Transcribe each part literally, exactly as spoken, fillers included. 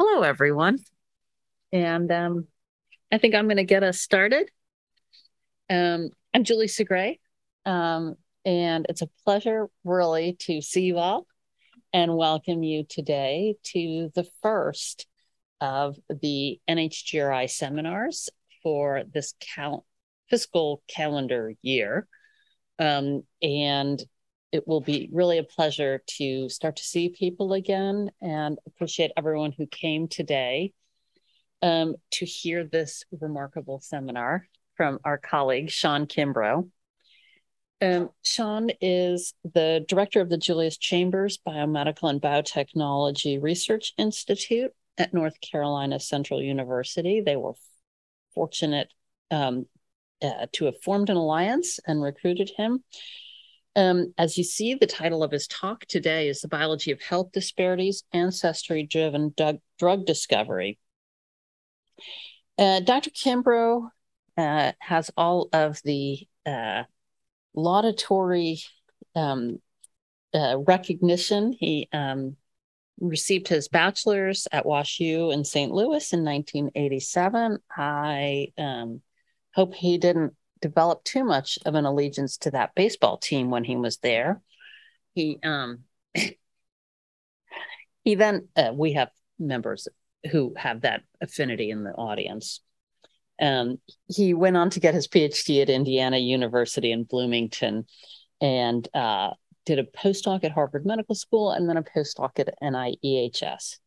Hello, everyone. And um, I think I'm going to get us started. Um, I'm Julie Segre, um, and it's a pleasure really to see you all and welcome you today to the first of the N H G R I seminars for this cal- fiscal calendar year. Um, and it will be really a pleasure to start to see people again and appreciate everyone who came today um, to hear this remarkable seminar from our colleague, Sean Kimbro. Um, Sean is the director of the Julius Chambers Biomedical and Biotechnology Research Institute at North Carolina Central University. They were fortunate um, uh, to have formed an alliance and recruited him. Um, as you see, the title of his talk today is The Biology of Health Disparities, Ancestry-Driven Drug, Drug Discovery. Uh, Doctor Kimbro uh, has all of the uh, laudatory um, uh, recognition. He um, received his bachelor's at WashU in Saint Louis in nineteen eighty-seven. I um, hope he didn't developed too much of an allegiance to that baseball team when he was there. He um, he then, uh, we have members who have that affinity in the audience. Um, he went on to get his PhD at Indiana University in Bloomington and uh, did a postdoc at Harvard Medical School and then a postdoc at N I E H S.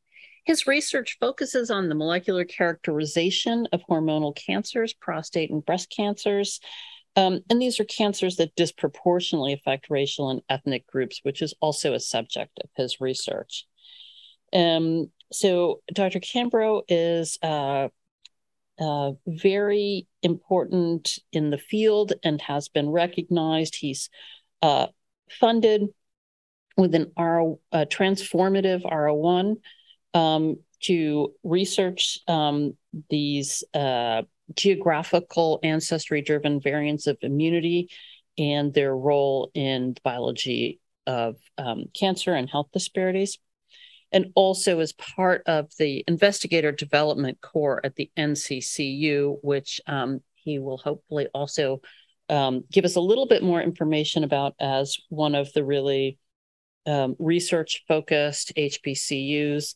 His research focuses on the molecular characterization of hormonal cancers, prostate and breast cancers. Um, and these are cancers that disproportionately affect racial and ethnic groups, which is also a subject of his research. Um, so Doctor Kimbro is uh, uh, very important in the field and has been recognized. He's uh, funded with an R O, a transformative R O one. Um, to research um, these uh, geographical ancestry-driven variants of immunity and their role in the biology of um, cancer and health disparities, and also as part of the investigator development core at the N C C U, which um, he will hopefully also um, give us a little bit more information about as one of the really um, research-focused H B C Us.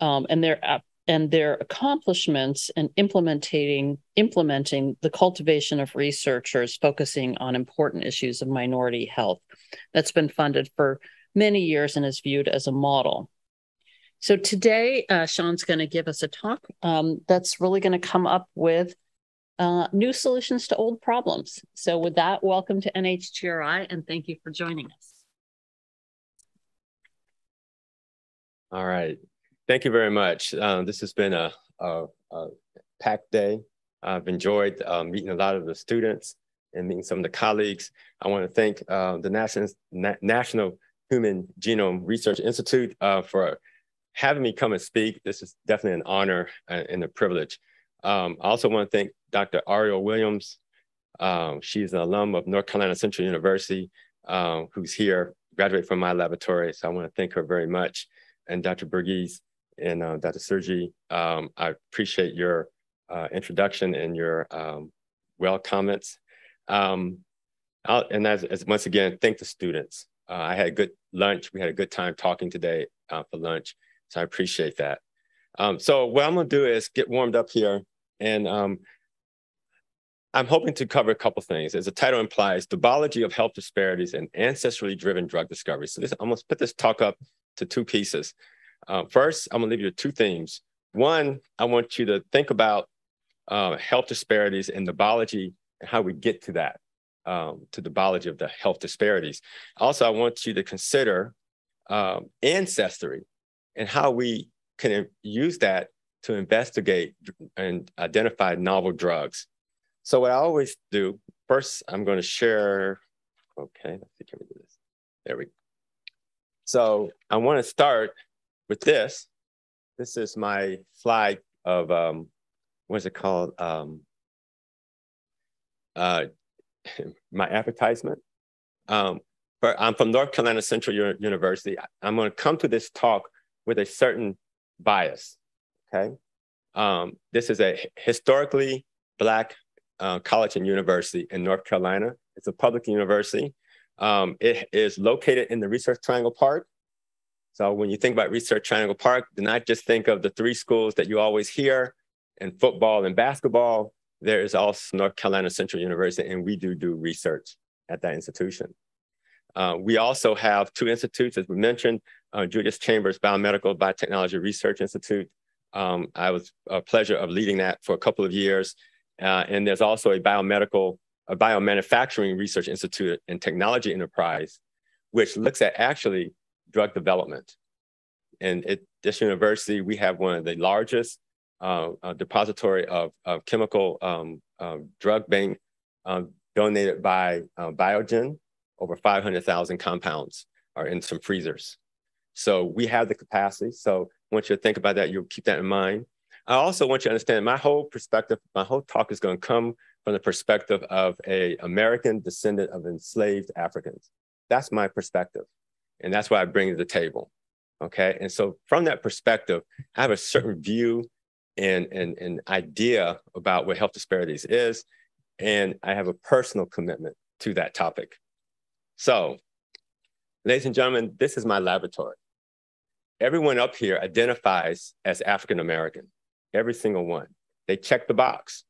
Um, and their uh, and their accomplishments in implementing implementing the cultivation of researchers focusing on important issues of minority health. That's been funded for many years and is viewed as a model. So today, uh, Sean's going to give us a talk um, that's really going to come up with uh, new solutions to old problems. So with that, welcome to N H G R I, and thank you for joining us. All right. Thank you very much. Um, this has been a, a, a packed day. I've enjoyed uh, meeting a lot of the students and meeting some of the colleagues. I want to thank uh, the National, Na- National Human Genome Research Institute uh, for having me come and speak. This is definitely an honor and a privilege. Um, I also want to thank Doctor Ariel Williams. Um, she's an alum of North Carolina Central University uh, who's here, graduated from my laboratory. So I want to thank her very much. And Doctor Burgess, and uh, Doctor Sergi, um, I appreciate your uh, introduction and your um, well comments. Um, I'll, and as, as once again, thank the students. Uh, I had a good lunch. We had a good time talking today uh, for lunch, so I appreciate that. Um, so what I'm going to do is get warmed up here, and um, I'm hoping to cover a couple things. As the title implies, the biology of health disparities and ancestrally driven drug discovery. So this, I'm going to split this talk up to two pieces. Uh, first, I'm gonna leave you with two themes. One, I want you to think about uh, health disparities and the biology and how we get to that, um, to the biology of the health disparities. Also, I want you to consider um, ancestry and how we can use that to investigate and identify novel drugs. So what I always do, first I'm gonna share, okay, let's see, can we do this? There we go. So I wanna start with this. This is my slide of, um, what is it called? Um, uh, my advertisement. Um, but I'm from North Carolina Central University. I'm gonna come to this talk with a certain bias. okay? Um, this is a historically Black uh, college and university in North Carolina. It's a public university. Um, it is located in the Research Triangle Park. So when you think about Research Triangle Park, do not just think of the three schools that you always hear in football and basketball. There is also North Carolina Central University, and we do do research at that institution. Uh, we also have two institutes, as we mentioned, uh, Julius Chambers Biomedical and Biotechnology Research Institute. Um, I was a pleasure of leading that for a couple of years. Uh, and there's also a biomedical, a biomanufacturing research institute and technology enterprise, which looks at actually drug development. And at this university, we have one of the largest uh, uh, depository of, of chemical um, uh, drug bank um, donated by uh, Biogen. Over five hundred thousand compounds are in some freezers. So we have the capacity. So once you think about that, you'll keep that in mind. I also want you to understand my whole perspective, my whole talk is going to come from the perspective of an American descendant of enslaved Africans. That's my perspective. And that's what I bring to the table. Okay. And so from that perspective, I have a certain view and and, and idea about what health disparities is. And I have a personal commitment to that topic. So, ladies and gentlemen, this is my laboratory. Everyone up here identifies as African-American, every single one. They check the box.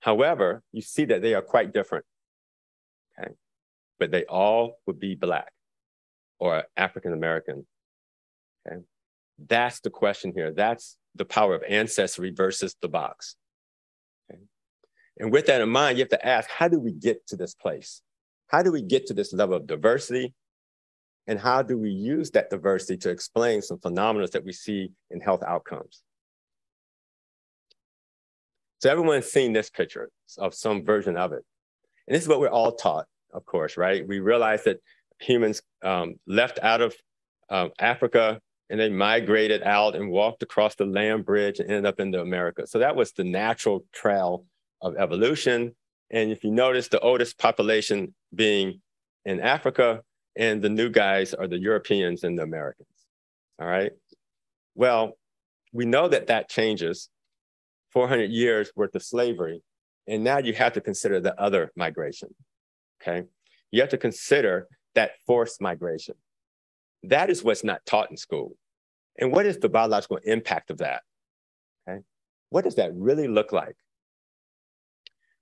However, you see that they are quite different, okay? But they all would be Black or African-American, okay? That's the question here. That's the power of ancestry versus the box, okay? And with that in mind, you have to ask, how do we get to this place? How do we get to this level of diversity? And how do we use that diversity to explain some phenomena that we see in health outcomes? So everyone's seen this picture of some version of it. And this is what we're all taught, of course, right? We realize that humans um, left out of um, Africa and they migrated out and walked across the land bridge and ended up in the Americas. So that was the natural trail of evolution. And if you notice, the oldest population being in Africa, and the new guys are the Europeans and the Americans, all right? Well, we know that that changes, four hundred years worth of slavery, and now you have to consider the other migration, okay? You have to consider that forced migration. That is what's not taught in school. And what is the biological impact of that, okay? What does that really look like?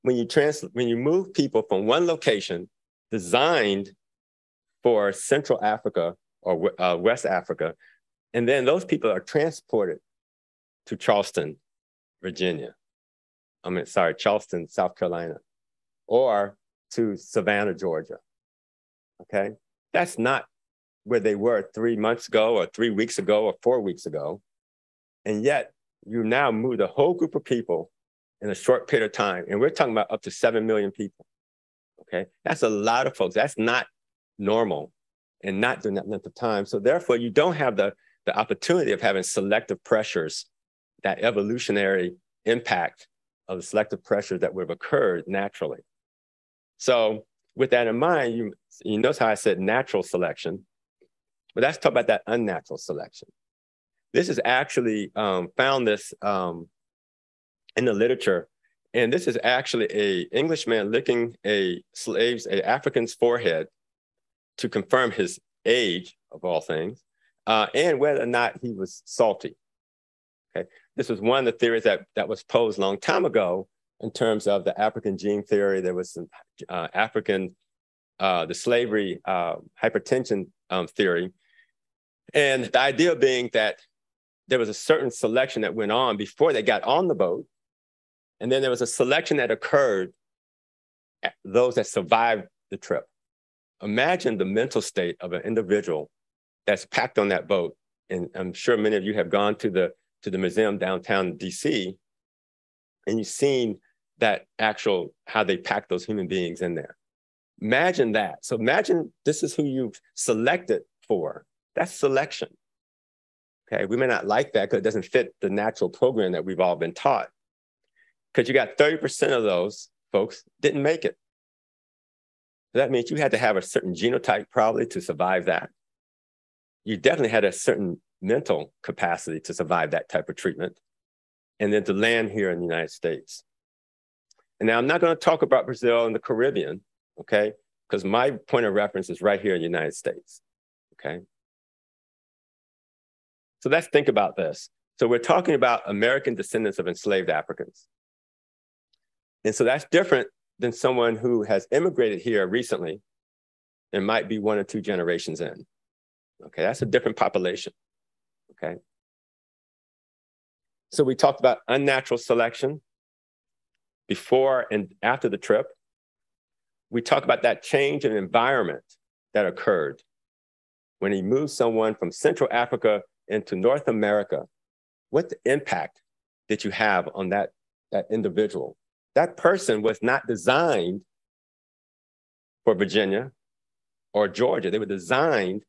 When you trans when you move people from one location designed for Central Africa or uh, West Africa, and then those people are transported to Charleston, Virginia. I mean, sorry, Charleston, South Carolina, or to Savannah, Georgia, okay? That's not where they were three months ago or three weeks ago or four weeks ago. And yet you now move the whole group of people in a short period of time. And we're talking about up to seven million people, okay? That's a lot of folks. That's not normal and not during that length of time. So therefore, you don't have the, the opportunity of having selective pressures, that evolutionary impact of the selective pressures that would have occurred naturally. So with that in mind, you, you notice how I said natural selection, but let's talk about that unnatural selection. This is actually um, found this, um, in the literature. And this is actually a Englishman licking a slave's, a African's forehead to confirm his age, of all things, uh, and whether or not he was salty, okay? This was one of the theories that, that was posed a long time ago in terms of the African gene theory. There was some uh, African, uh, the slavery uh, hypertension um, theory. And the idea being that there was a certain selection that went on before they got on the boat. And then there was a selection that occurred at those that survived the trip. Imagine the mental state of an individual that's packed on that boat. And I'm sure many of you have gone to the, to the museum downtown D C and you've seen that actual, how they packed those human beings in there. Imagine that. So imagine this is who you've selected for. That's selection. Okay, we may not like that because it doesn't fit the natural program that we've all been taught. Because you got thirty percent of those folks didn't make it. So that means you had to have a certain genotype probably to survive that. You definitely had a certain mental capacity to survive that type of treatment, and then to land here in the United States. And now I'm not going to talk about Brazil and the Caribbean, okay? Because my point of reference is right here in the United States, okay? So let's think about this. So we're talking about American descendants of enslaved Africans. And so that's different than someone who has immigrated here recently and might be one or two generations in. Okay, that's a different population, okay? So we talked about unnatural selection before and after the trip. We talked about that change in environment that occurred when he moved someone from Central Africa into North America. What impact did you have on that, that individual? That person was not designed for Virginia or Georgia. They were designed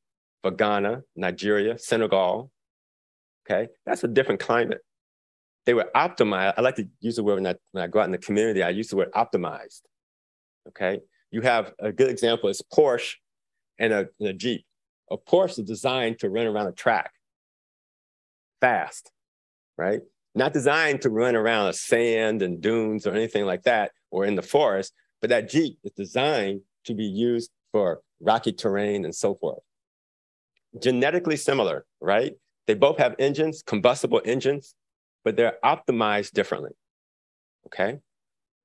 for Ghana, Nigeria, Senegal, okay? That's a different climate. They were optimized. I like to use the word when I, when I go out in the community, I use the word optimized, okay? You have a good example is Porsche and a, and a Jeep. A Porsche is designed to run around a track fast, right? Not designed to run around sand and dunes or anything like that, or in the forest, but that Jeep is designed to be used for rocky terrain and so forth. Genetically similar, right? They both have engines, combustible engines, but they're optimized differently, okay?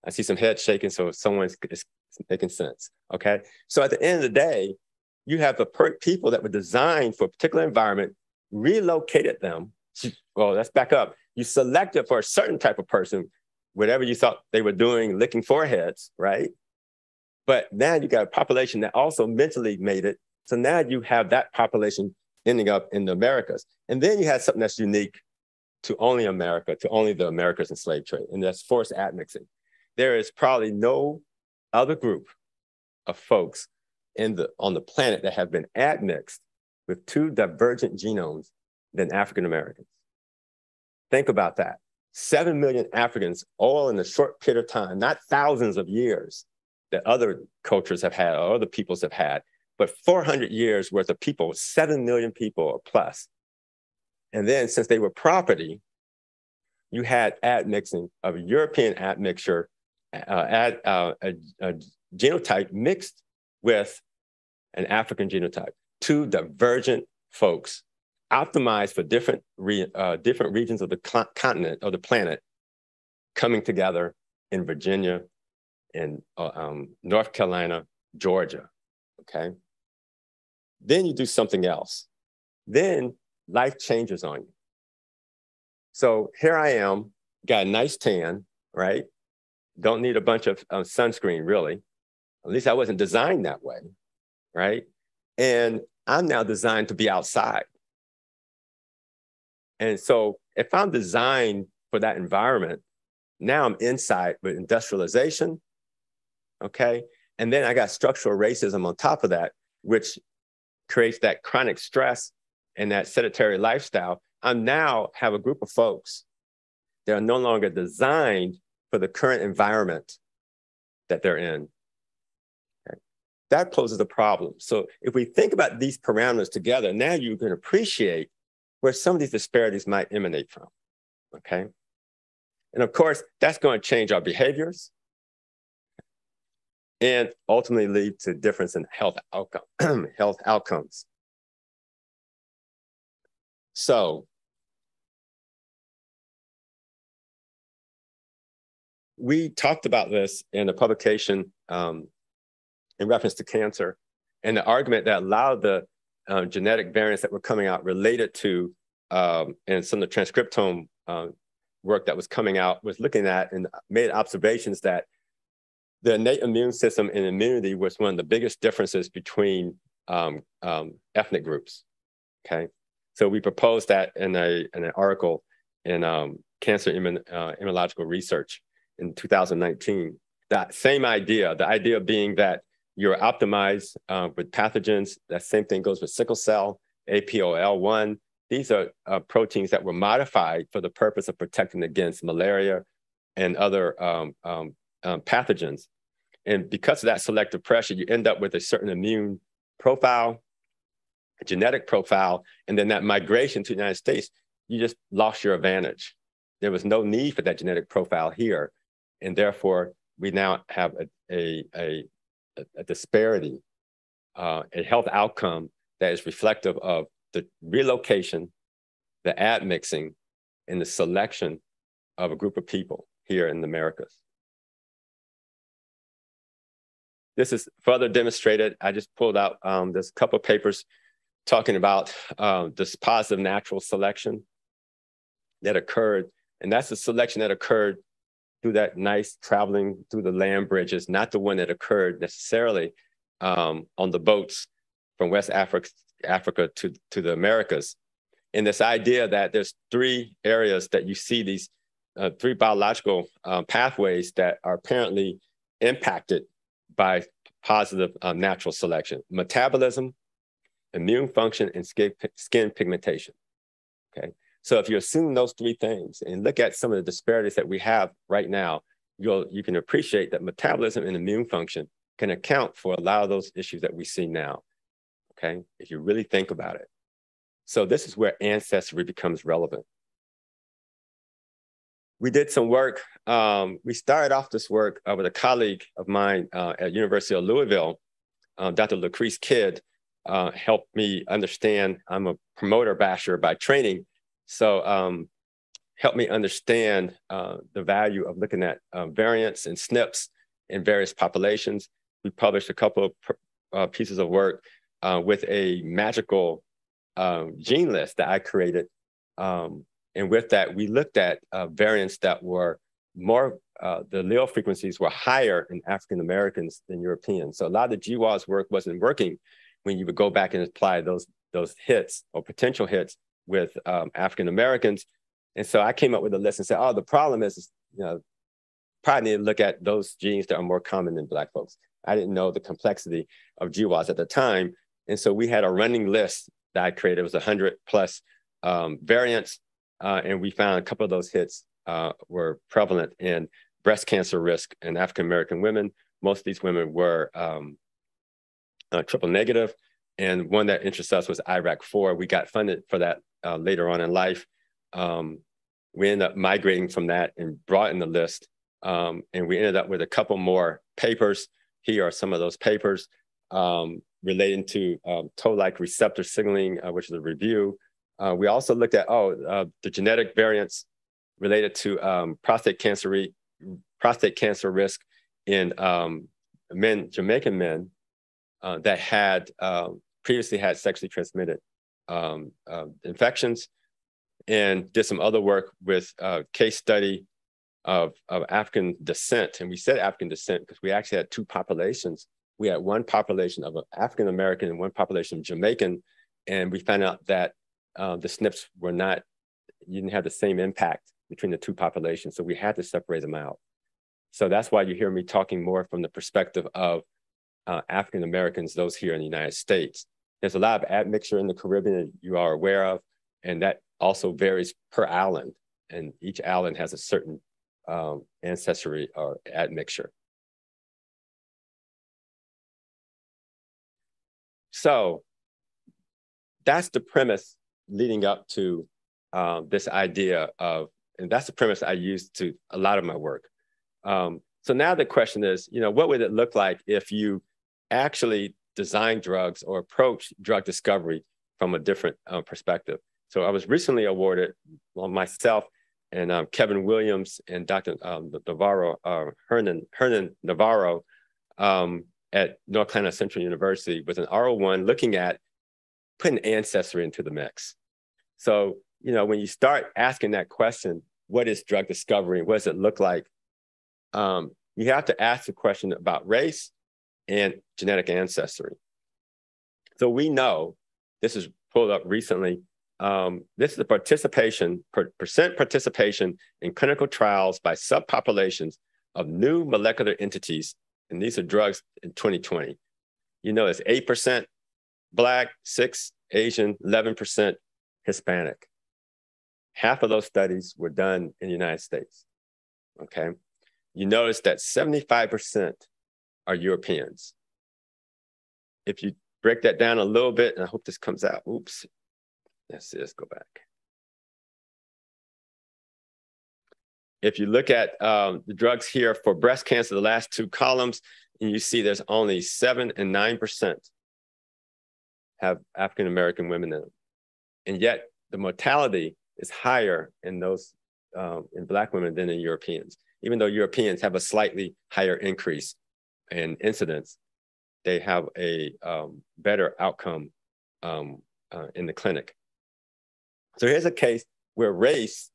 I see some head shaking, so someone's is making sense, okay? So at the end of the day, you have the per people that were designed for a particular environment, relocated them. Well, let's back up. You selected for a certain type of person, whatever you thought they were doing, licking foreheads, right? But now you got a population that also mentally made it. So now you have that population ending up in the Americas. And then you had something that's unique to only America, to only the Americas and slave trade, and that's forced admixing. There is probably no other group of folks in the, on the planet that have been admixed with two divergent genomes than African Americans. Think about that. Seven million Africans all in a short period of time, not thousands of years that other cultures have had or other peoples have had, but four hundred years worth of people, seven million people or plus. And then since they were property, you had admixing of European admixture, uh, ad, uh, a, a genotype mixed with an African genotype. Two divergent folks optimized for different, re, uh, different regions of the continent or the planet coming together in Virginia and uh, um, North Carolina, Georgia, okay? Then you do something else. Then life changes on you. So here I am, got a nice tan, right? Don't need a bunch of um, sunscreen, really. At least I wasn't designed that way, right? And I'm now designed to be outside. And so if I'm designed for that environment, now I'm inside with industrialization, okay? And then I got structural racism on top of that, which creates that chronic stress and that sedentary lifestyle. I now have a group of folks that are no longer designed for the current environment that they're in. Okay. That poses a problem. So if we think about these parameters together, now you can appreciate where some of these disparities might emanate from, okay? And of course, that's going to change our behaviors and ultimately lead to difference in health outcome, health outcomes. So we talked about this in a publication um, in reference to cancer, and the argument that allowed the uh, genetic variants that were coming out related to, um, and some of the transcriptome uh, work that was coming out was looking at and made observations that the innate immune system and immunity was one of the biggest differences between um, um, ethnic groups, okay? So we proposed that in, a, in an article in um, Cancer Immunological Research in two thousand nineteen. That same idea, the idea being that you're optimized uh, with pathogens. That same thing goes with sickle cell, A P O L one. These are uh, proteins that were modified for the purpose of protecting against malaria and other um, um, um, pathogens. And because of that selective pressure, you end up with a certain immune profile a genetic profile, and then that migration to the United States, you just lost your advantage. There was no need for that genetic profile here. And therefore, we now have a, a, a, a disparity, uh, a health outcome that is reflective of the relocation, the admixing, and the selection of a group of people here in the Americas. This is further demonstrated. I just pulled out, um, there's a couple of papers talking about uh, this positive natural selection that occurred. And that's the selection that occurred through that nice traveling through the land bridges, not the one that occurred necessarily um, on the boats from West Africa, Africa to, to the Americas. And this idea that there's three areas that you see these uh, three biological uh, pathways that are apparently impacted by positive um, natural selection: metabolism, immune function, and skin, skin pigmentation, okay? So if you assume those three things and look at some of the disparities that we have right now, you'll, you can appreciate that metabolism and immune function can account for a lot of those issues that we see now, okay? If you really think about it. So this is where ancestry becomes relevant. We did some work. Um, we started off this work uh, with a colleague of mine uh, at University of Louisville. Uh, Doctor Lucrece Kidd uh, helped me understand. I'm a promoter basher by training, so um, helped me understand uh, the value of looking at uh, variants and S N Ps in various populations. We published a couple of uh, pieces of work uh, with a magical uh, gene list that I created. Um, And with that, we looked at uh, variants that were more, uh, the allele frequencies were higher in African-Americans than Europeans. So a lot of the G W A S work wasn't working when you would go back and apply those, those hits or potential hits with um, African-Americans. And so I came up with a list and said, oh, the problem is, you know, probably need to look at those genes that are more common in Black folks. I didn't know the complexity of G W A S at the time. And so we had a running list that I created. It was one hundred plus um, variants. Uh, and we found a couple of those hits uh, were prevalent in breast cancer risk in African-American women. Most of these women were um, uh, triple negative. And one that interests us was I L four. We got funded for that uh, later on in life. Um, we ended up migrating from that and brought in the list. Um, and we ended up with a couple more papers. Here are some of those papers um, relating to um, toll-like receptor signaling, uh, which is a review. Uh, we also looked at, oh, uh, the genetic variants related to um, prostate cancer re prostate cancer risk in um, men, Jamaican men uh, that had uh, previously had sexually transmitted um, uh, infections, and did some other work with a case study of, of African descent. And we said African descent because we actually had two populations. We had one population of an African-American and one population of Jamaican, and we found out that Uh, the S N Ps were not, you didn't have the same impact between the two populations. So we had to separate them out. So that's why you hear me talking more from the perspective of uh, African-Americans, those here in the United States. There's a lot of admixture in the Caribbean that you are aware of, and that also varies per island. And each island has a certain um, ancestry or admixture. So that's the premise leading up to um, this idea of, and that's the premise I use to a lot of my work. Um, so now the question is, you know, what would it look like if you actually design drugs or approach drug discovery from a different uh, perspective? So I was recently awarded, well, myself and um, Kevin Williams and Doctor Um, Navarro, uh, Hernán, Hernán Navarro um, at North Carolina Central University with an R O one looking at putting ancestry into the mix. So, you know, when you start asking that question, what is drug discovery? What does it look like? Um, you have to ask the question about race and genetic ancestry. So we know, this is pulled up recently, um, this is the participation, per, percent participation in clinical trials by subpopulations of new molecular entities. And these are drugs in twenty twenty. You know, it's eight percent, Black, six, Asian, eleven percent Hispanic. Half of those studies were done in the United States, okay? You notice that seventy-five percent are Europeans. If you break that down a little bit, and I hope this comes out. Oops. Let's see, let's go back. If you look at um, the drugs here for breast cancer, the last two columns, and you see there's only seven and nine percent have African-American women in them. And yet the mortality is higher in those um, in Black women than in Europeans. Even though Europeans have a slightly higher increase in incidence, they have a um, better outcome um, uh, in the clinic. So here's a case where race,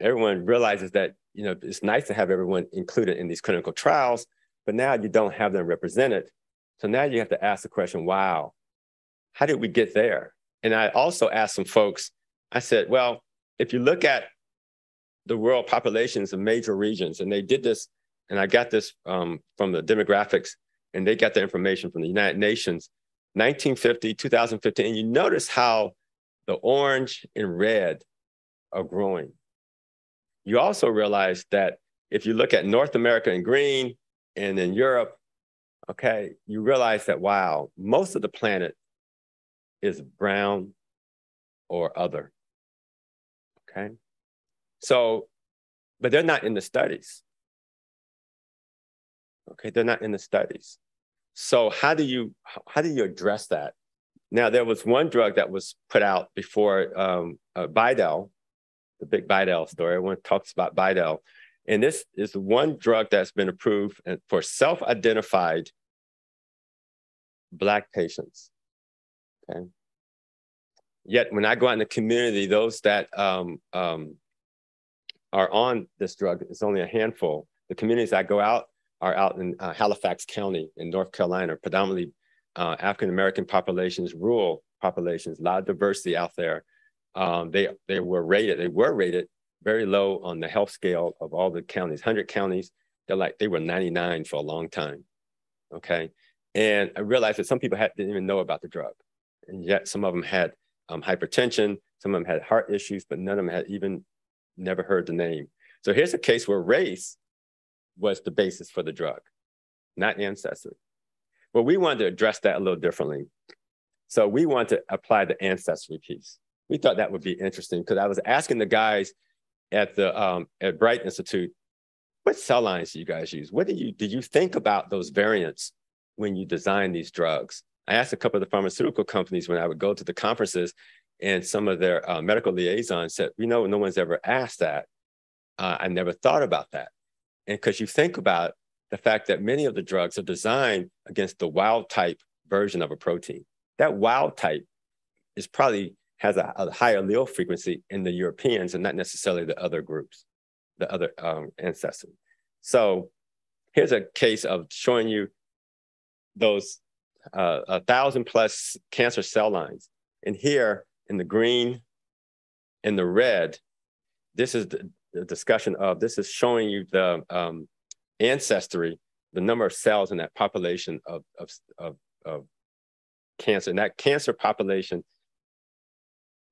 everyone realizes that, you know, it's nice to have everyone included in these clinical trials, but now you don't have them represented. So now you have to ask the question, wow, how did we get there? And I also asked some folks, I said, well, if you look at the world populations of major regions, and they did this, and I got this um, from the demographics, and they got the information from the United Nations, nineteen fifty, two thousand fifteen, and you notice how the orange and red are growing. You also realize that if you look at North America in green and in Europe, okay, you realize that, wow, most of the planet is brown or other, okay? So, but they're not in the studies. Okay, they're not in the studies. So how do you, how do you address that? Now, there was one drug that was put out before um, uh, BiDil, the big BiDil story. Everyone talks about BiDil. And this is one drug that's been approved for self-identified Black patients, okay? Yet when I go out in the community, those that um, um, are on this drug, it's only a handful. The communities I go out are out in uh, Halifax County in North Carolina, predominantly uh, African-American populations, rural populations, a lot of diversity out there. Um, they, they were rated, they were rated very low on the health scale of all the counties, one hundred counties. They're like, they were ninety-nine for a long time, okay? And I realized that some people had, didn't even know about the drug. And yet some of them had um, hypertension, some of them had heart issues, but none of them had even never heard the name. So here's a case where race was the basis for the drug, not ancestry. Well, we wanted to address that a little differently. So we wanted to apply the ancestry piece. We thought that would be interesting because I was asking the guys at the um, at Bright Institute, what cell lines do you guys use? What do you, did you think about those variants when you design these drugs? I asked a couple of the pharmaceutical companies when I would go to the conferences, and some of their uh, medical liaisons said, you know, no one's ever asked that. Uh, I never thought about that. And because you think about the fact that many of the drugs are designed against the wild type version of a protein. That wild type is probably has a, a higher allele frequency in the Europeans and not necessarily the other groups, the other um, ancestors. So here's a case of showing you those uh, a thousand plus cancer cell lines. And here in the green and the red, this is the, the discussion of, this is showing you the um, ancestry, the number of cells in that population of, of, of, of cancer. And that cancer population,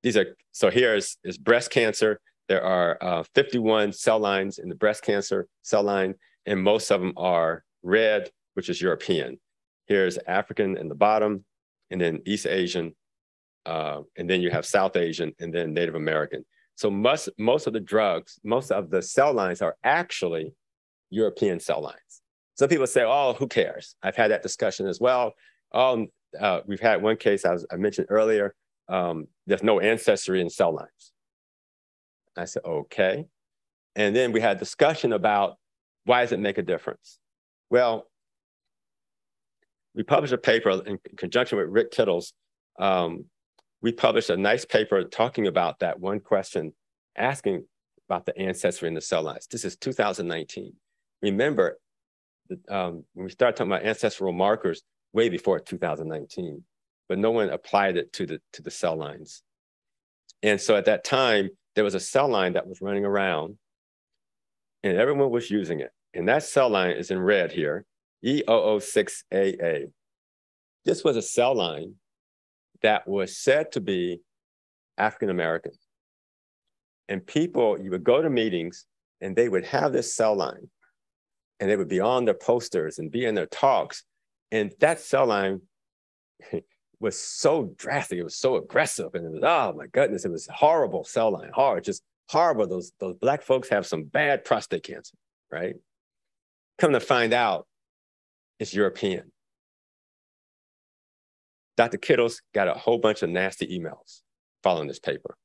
these are, so here is, is breast cancer. There are uh, fifty-one cell lines in the breast cancer cell line, and most of them are red, which is European. Here's African in the bottom, and then East Asian, uh, and then you have South Asian, and then Native American. So most, most of the drugs, most of the cell lines are actually European cell lines. Some people say, oh, who cares? I've had that discussion as well. Um, uh, we've had one case I, was, I mentioned earlier, um, there's no ancestry in cell lines. I said, okay. And then we had discussion about why does it make a difference? Well, we published a paper in conjunction with Rick Kittles. Um, We published a nice paper talking about that one question, asking about the ancestry in the cell lines. This is two thousand nineteen. Remember, that, um, when we started talking about ancestral markers way before two thousand nineteen, but no one applied it to the, to the cell lines. And so at that time, there was a cell line that was running around and everyone was using it. And that cell line is in red here, E zero zero six A A. This was a cell line that was said to be African-American. And people, you would go to meetings and they would have this cell line and they would be on their posters and be in their talks. And that cell line was so drastic. It was so aggressive. And it was, oh my goodness, it was horrible cell line, horrible, just horrible. Those, those Black folks have some bad prostate cancer, right? Come to find out, it's European. Doctor Kittles got a whole bunch of nasty emails following this paper.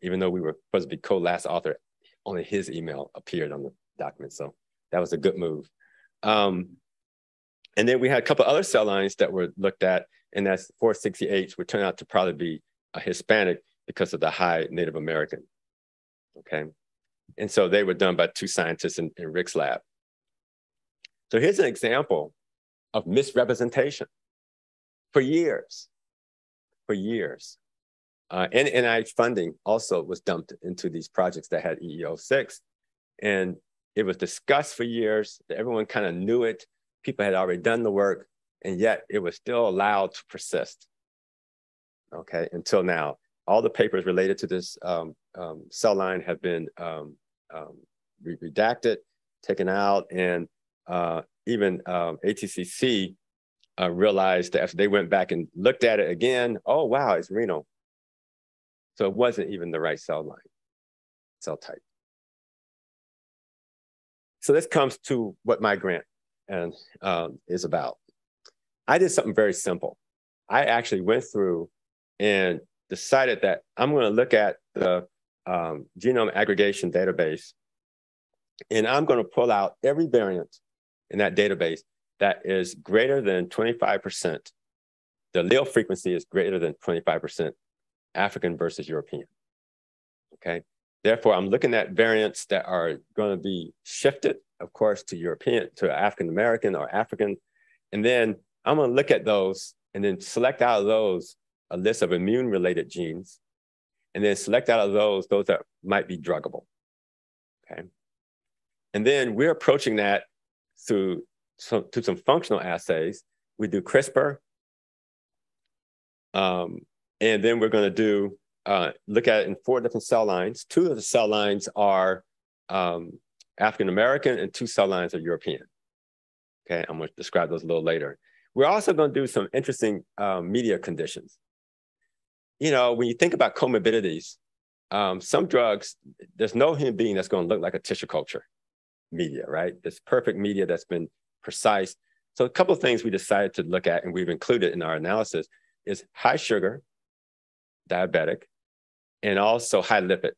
Even though we were supposed to be co-last author, only his email appeared on the document. So that was a good move. Um, and then we had a couple other cell lines that were looked at, and that's four sixty-eight, which turned out to probably be a Hispanic because of the high Native American, okay? And so they were done by two scientists in, in Rick's lab. So here's an example of misrepresentation for years, for years. Uh, and N I H funding also was dumped into these projects that had E E O six. And it was discussed for years. Everyone kind of knew it. People had already done the work, and yet it was still allowed to persist, okay, until now. All the papers related to this um, um, cell line have been um, um, redacted, taken out, and uh, even um, A T C C uh, realized that after they went back and looked at it again, oh, wow, it's renal. So it wasn't even the right cell line, cell type. So this comes to what my grant and um, is about. I did something very simple. I actually went through and decided that I'm going to look at the um, genome aggregation database, and I'm going to pull out every variant in that database that is greater than twenty-five percent. The allele frequency is greater than twenty-five percent African versus European, okay? Therefore, I'm looking at variants that are going to be shifted, of course, to European, to African-American or African. And then I'm going to look at those and then select out of those a list of immune-related genes, and then select out of those, those that might be druggable, okay? And then we're approaching that through some, through some functional assays. We do CRISPR, um, and then we're gonna do, uh, look at it in four different cell lines. Two of the cell lines are um, African-American, and two cell lines are European, okay? I'm gonna describe those a little later. We're also gonna do some interesting uh, media conditions. You know, when you think about comorbidities, um, some drugs, there's no human being that's gonna look like a tissue culture media, right? It's perfect media that's been precise. So a couple of things we decided to look at and we've included in our analysis is high sugar, diabetic, and also high lipid,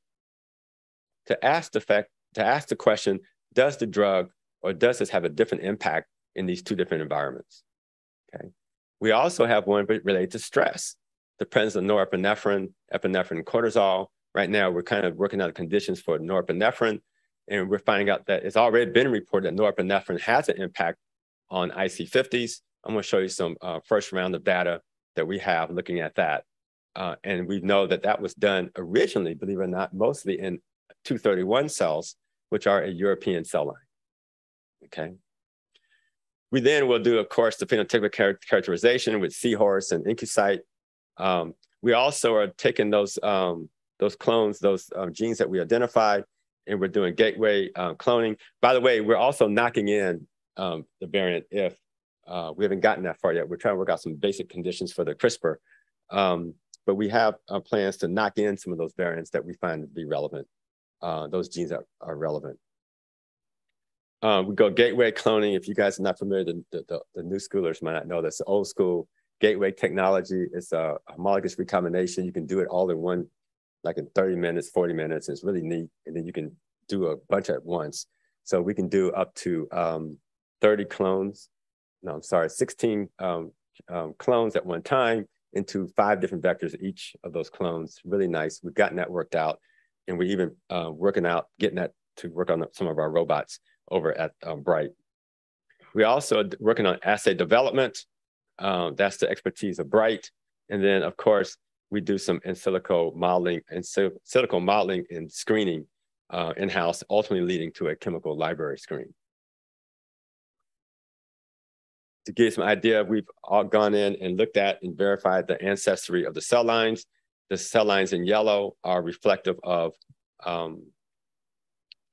to ask the fact, to ask the question, does the drug or does this have a different impact in these two different environments, okay? We also have one related to stress, the presence of norepinephrine, epinephrine, cortisol. Right now, we're kind of working out the conditions for norepinephrine, and we're finding out that it's already been reported that norepinephrine has an impact on I C fifties. I'm gonna show you some uh, first round of data that we have looking at that. Uh, and we know that that was done originally, believe it or not, mostly in two thirty-one cells, which are a European cell line, okay? We then will do, of course, the phenotypic char characterization with seahorse and incucyte. Um, we also are taking those, um, those clones, those um, genes that we identified, and we're doing gateway uh, cloning. By the way, we're also knocking in um, the variant if uh, we haven't gotten that far yet. We're trying to work out some basic conditions for the CRISPR. Um, But we have uh, plans to knock in some of those variants that we find to be relevant, uh, those genes that are relevant. Uh, we go gateway cloning. If you guys are not familiar, the, the, the new schoolers might not know this. Old school gateway technology. It's a homologous recombination. You can do it all in one, like in thirty minutes, forty minutes. It's really neat. And then you can do a bunch at once. So we can do up to um, thirty clones. No, I'm sorry, sixteen um, um, clones at one time, into five different vectors, each of those clones. Really nice. We've gotten that worked out. And we're even uh, working out, getting that to work on some of our robots over at um, Bright. We're also working on assay development. Um, that's the expertise of Bright. And then, of course, we do some in silico modeling and in silico modeling and screening uh, in-house, ultimately leading to a chemical library screen. To give you some idea, we've all gone in and looked at and verified the ancestry of the cell lines. The cell lines in yellow are reflective of um,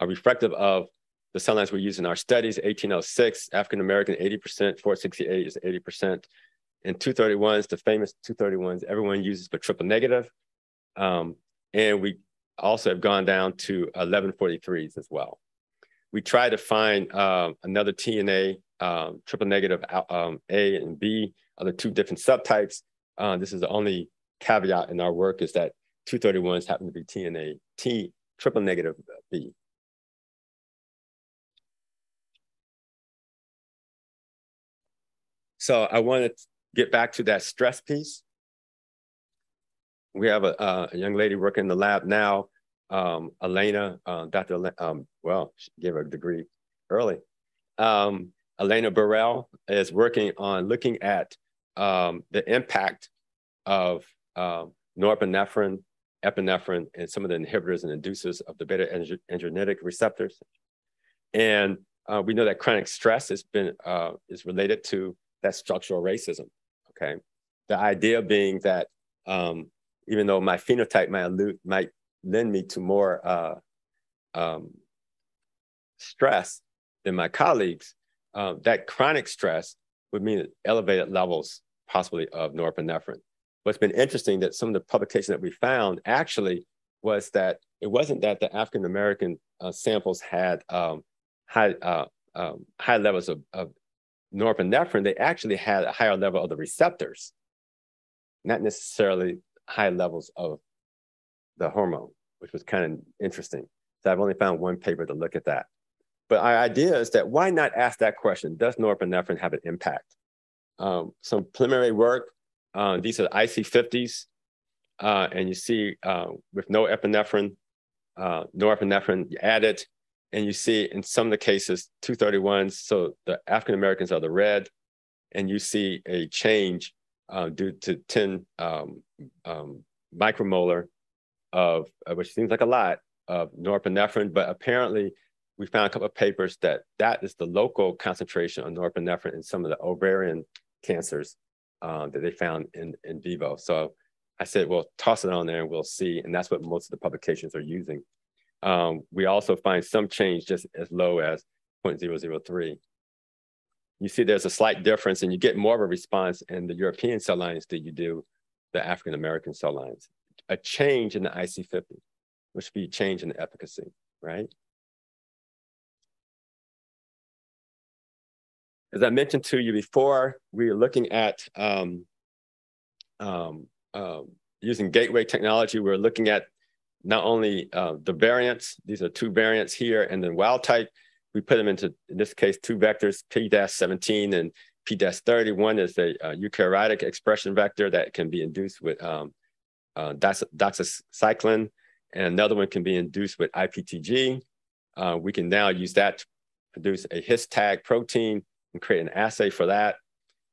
are reflective of the cell lines we use in our studies, eighteen oh six, African-American, eighty percent, four sixty-eight is eighty percent. And two thirty-ones, the famous two thirty-ones, everyone uses but triple negative. Um, and we also have gone down to eleven forty-threes as well. We try to find um, another T N A, um, triple negative um, A and B, are the two different subtypes. Uh, this is the only caveat in our work, is that two thirty-ones happen to be T N A, T, triple negative B. So I want to get back to that stress piece. We have a, uh, a young lady working in the lab now, um, Elena, uh, Doctor Le um, well, she gave her a degree early. Um, Elena Burrell is working on looking at um, the impact of uh, norepinephrine, epinephrine, and some of the inhibitors and inducers of the beta-adrenergic receptors. And uh, we know that chronic stress has been, uh, is related to that structural racism, okay? The idea being that um, even though my phenotype might, allude, might lend me to more uh, um, stress than my colleagues, uh, that chronic stress would mean elevated levels possibly of norepinephrine. What's been interesting that some of the publications that we found actually was that it wasn't that the African-American uh, samples had um, high, uh, um, high levels of, of norepinephrine, they actually had a higher level of the receptors, not necessarily high levels of the hormone, which was kind of interesting. So I've only found one paper to look at that. But our idea is that why not ask that question? Does norepinephrine have an impact? Um, some preliminary work, uh, these are the I C fifties, uh, and you see uh, with no epinephrine, uh, norepinephrine added, and you see in some of the cases, two thirty-ones, so the African-Americans are the red, and you see a change uh, due to ten um, um, micromolar of, uh, which seems like a lot, of norepinephrine, but apparently we found a couple of papers that that is the local concentration of norepinephrine in some of the ovarian cancers uh, that they found in, in vivo. So I said, well, toss it on there and we'll see, and that's what most of the publications are using. Um, we also find some change just as low as zero point zero zero three. You see there's a slight difference, and you get more of a response in the European cell lines than you do the African-American cell lines. A change in the I C fifty, which would be a change in the efficacy, right? As I mentioned to you before, we are looking at um, um, uh, using gateway technology. We're looking at not only uh, the variants, these are two variants here, and then wild type. We put them into, in this case, two vectors, P seventeen and P thirty. One is a uh, eukaryotic expression vector that can be induced with um, uh, doxycycline, and another one can be induced with I P T G. Uh, we can now use that to produce a his tag protein and create an assay for that.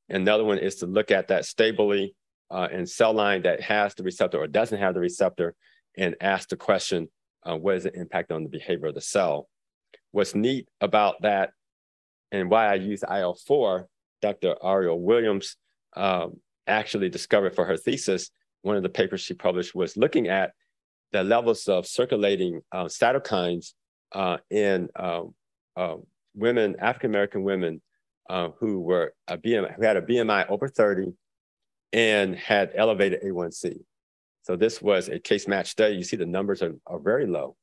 Another one is to look at that stably uh, in cell line that has the receptor or doesn't have the receptor, and ask the question, uh, what is the impact on the behavior of the cell? What's neat about that and why I use I L four, Doctor Ariel Williams um, actually discovered for her thesis, one of the papers she published was looking at the levels of circulating uh, cytokines uh, in uh, uh, women, African-American women uh, who were a B M I, who had a B M I over thirty and had elevated A one C. So this was a case match study. You see the numbers are, are very low.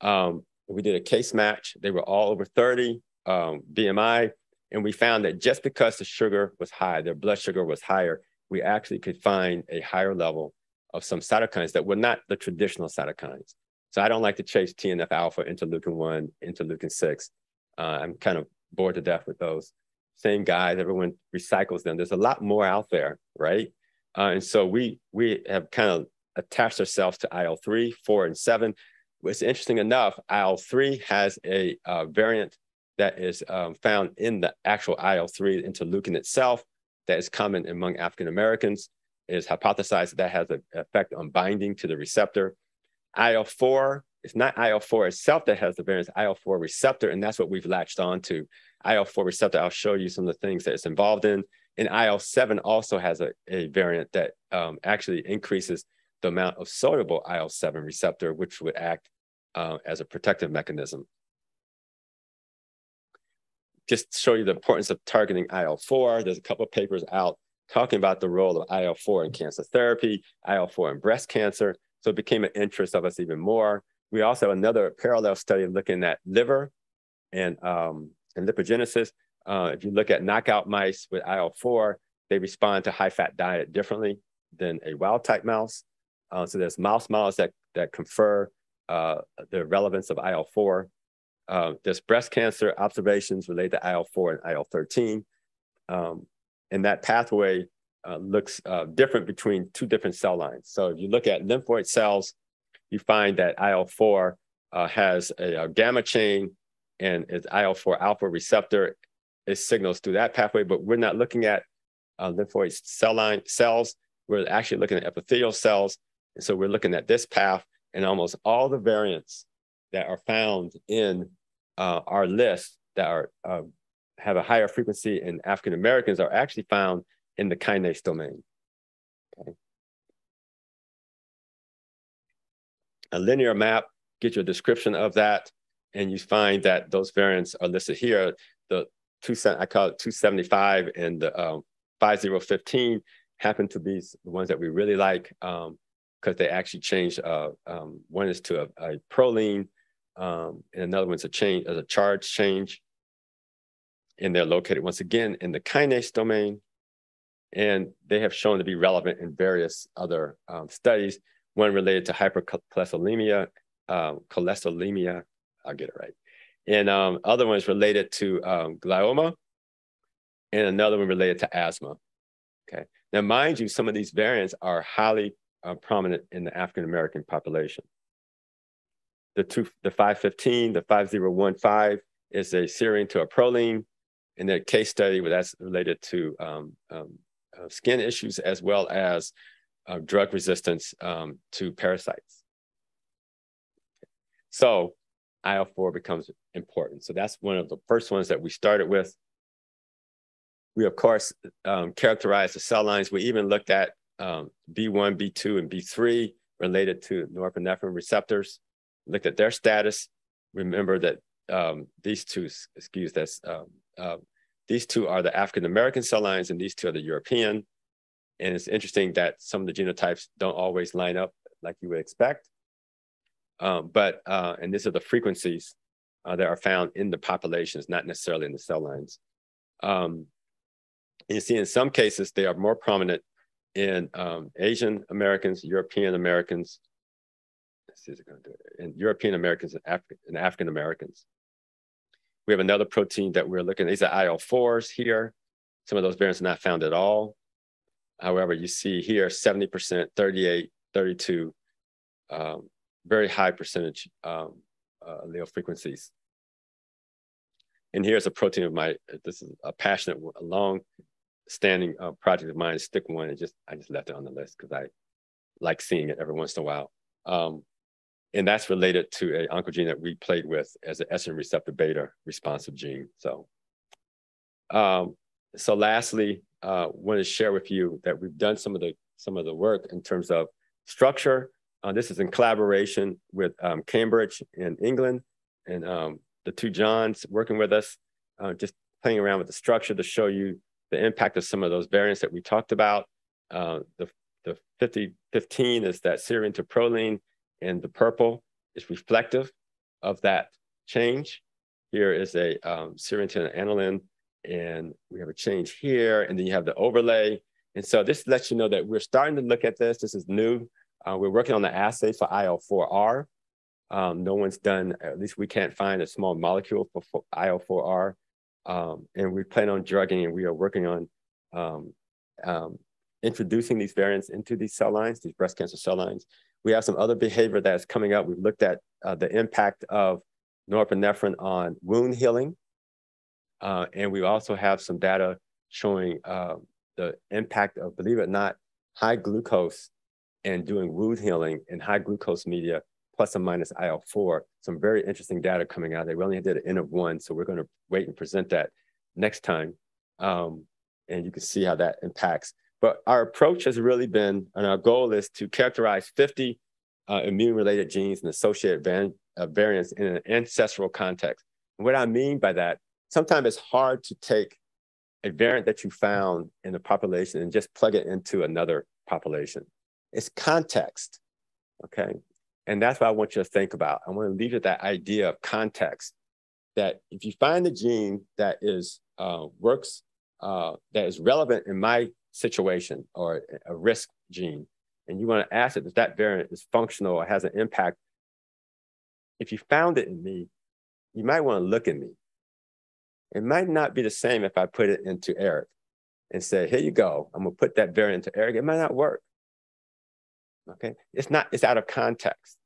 Um, we did a case match. They were all over thirty um, B M I. And we found that just because the sugar was high, their blood sugar was higher, we actually could find a higher level of some cytokines that were not the traditional cytokines. So I don't like to chase T N F alpha, interleukin one, interleukin six. Uh, I'm kind of bored to death with those. Same guys, everyone recycles them. There's a lot more out there, right? Uh, and so we, we have kind of attached ourselves to I L three, four, and seven. What's interesting enough, I L three has a uh, variant that is um, found in the actual I L three interleukin itself that is common among African-Americans. It is hypothesized that, that has an effect on binding to the receptor. I L four, it's not I L four itself that has the variant, I L four receptor, and that's what we've latched on to. I L four receptor, I'll show you some of the things that it's involved in. And I L seven also has a, a variant that um, actually increases the amount of soluble I L seven receptor, which would act uh, as a protective mechanism. just show you the importance of targeting I L four. There's a couple of papers out talking about the role of I L four in cancer therapy, I L four in breast cancer. So it became an interest of us even more. We also have another parallel study looking at liver and, um, and lipogenesis. Uh, if you look at knockout mice with I L four, they respond to high-fat diet differently than a wild-type mouse. Uh, so there's mouse models that, that confer uh, the relevance of I L four. Uh, there's breast cancer observations related to I L four and I L thirteen. Um, and that pathway uh, looks uh, different between two different cell lines. So if you look at lymphoid cells, you find that I L four uh, has a, a gamma chain, and its I L four alpha receptor, it signals through that pathway, but we're not looking at uh, lymphoid cell line cells. We're actually looking at epithelial cells. And so we're looking at this path, and almost all the variants that are found in uh, our list that are uh, have a higher frequency in African-Americans are actually found in the kinase domain. Okay. A linear map, get your description of that, and you find that those variants are listed here. The two, I call it two seventy-five and the um, five zero one five happen to be the ones that we really like because um, they actually change. Uh, um, one is to a, a proline, um, and another one's a change as a charge change. And they're located once again in the kinase domain, and they have shown to be relevant in various other um, studies. One related to hypercholesterolemia, um, cholesterolemia, I'll get it right. And um, other one is related to um, glioma, and another one related to asthma. Okay. Now, mind you, some of these variants are highly uh, prominent in the African-American population. The, two, the five fifteen, the five zero one five is a serine to a proline. In their case study, well, that's related to um, um, uh, skin issues as well as uh, drug resistance um, to parasites. So I L four becomes important. So that's one of the first ones that we started with. We, of course, um, characterized the cell lines. We even looked at um, B one, B two, and B three related to norepinephrine receptors, looked at their status. Remember that um, these two, excuse this, um, uh, these two are the African-American cell lines, and these two are the European. And it's interesting that some of the genotypes don't always line up like you would expect. Um, but, uh, and these are the frequencies uh, that are found in the populations, not necessarily in the cell lines. Um, And you see, in some cases, they are more prominent in um, Asian Americans, European Americans. Let's see, is it going to do it? And European Americans and, Af and African Americans. We have another protein that we're looking at. These are I L fours here. Some of those variants are not found at all. However, you see here seventy percent, thirty-eight, thirty-two, um, very high percentage um, uh, allele frequencies. And here's a protein of my. This is a passionate, a long. standing uh, project of mine, stick one, and just I just left it on the list because I like seeing it every once in a while. Um, and that's related to an oncogene that we played with as an estrogen receptor beta responsive gene. So, um, so lastly, uh, want to share with you that we've done some of the some of the work in terms of structure. Uh, this is in collaboration with um, Cambridge in England, and um, the two Johns working with us, uh, just playing around with the structure to show you the impact of some of those variants that we talked about. Uh, the the fifty fifteen is that serine to proline, and the purple is reflective of that change. Here is a um, serine to an aniline, and we have a change here, and then you have the overlay. And so this lets you know that we're starting to look at this. This is new. Uh, we're working on the assay for I L four R. Um, no one's done, at least we can't find a small molecule for I L four R. Um, and we plan on drugging, and we are working on um, um, introducing these variants into these cell lines, these breast cancer cell lines. We have some other behavior that is coming up. We've looked at uh, the impact of norepinephrine on wound healing. Uh, and we also have some data showing uh, the impact of, believe it or not, high glucose and doing wound healing and high glucose media plus or minus I L four, some very interesting data coming out there. We only did an N of one, so we're going to wait and present that next time. Um, and you can see how that impacts. But our approach has really been, and our goal is to characterize fifty uh, immune-related genes and associated van, uh, variants in an ancestral context. And what I mean by that sometimes it's hard to take a variant that you found in a population and just plug it into another population. It's context, okay? And that's what I want you to think about. I want to leave you that idea of context, that if you find a gene that is uh, works, uh, that is relevant in my situation or a risk gene, and you want to ask it if that variant is functional or has an impact, if you found it in me, you might want to look at me. It might not be the same if I put it into Eric and say, here you go, I'm going to put that variant into Eric. It might not work. Okay, it's not, it's out of context.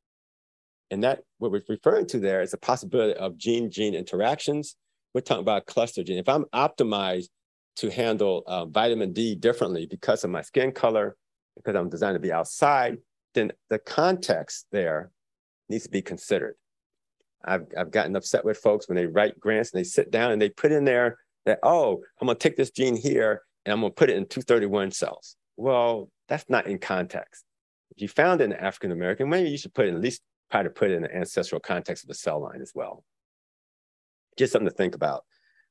And that, what we're referring to there is the possibility of gene-gene interactions. We're talking about cluster gene. If I'm optimized to handle uh, vitamin D differently because of my skin color, because I'm designed to be outside, then the context there needs to be considered. I've, I've gotten upset with folks when they write grants and they sit down and they put in there that, oh, I'm going to take this gene here and I'm going to put it in two thirty-one cells. Well, that's not in context. If you found it in African-American, maybe you should put in, at least try to put it in the ancestral context of the cell line as well. Just something to think about.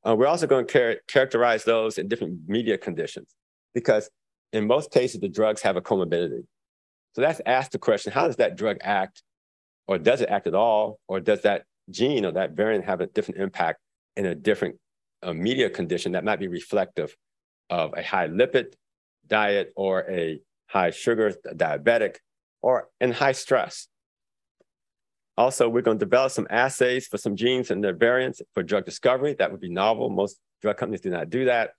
Uh, we're also going to char characterize those in different media conditions, because in most cases, the drugs have a comorbidity. So that's asked the question, how does that drug act, or does it act at all, or does that gene or that variant have a different impact in a different uh, media condition that might be reflective of a high lipid diet or a high sugar, diabetic, or in high stress. Also, we're going to develop some assays for some genes and their variants for drug discovery. That would be novel. Most drug companies do not do that.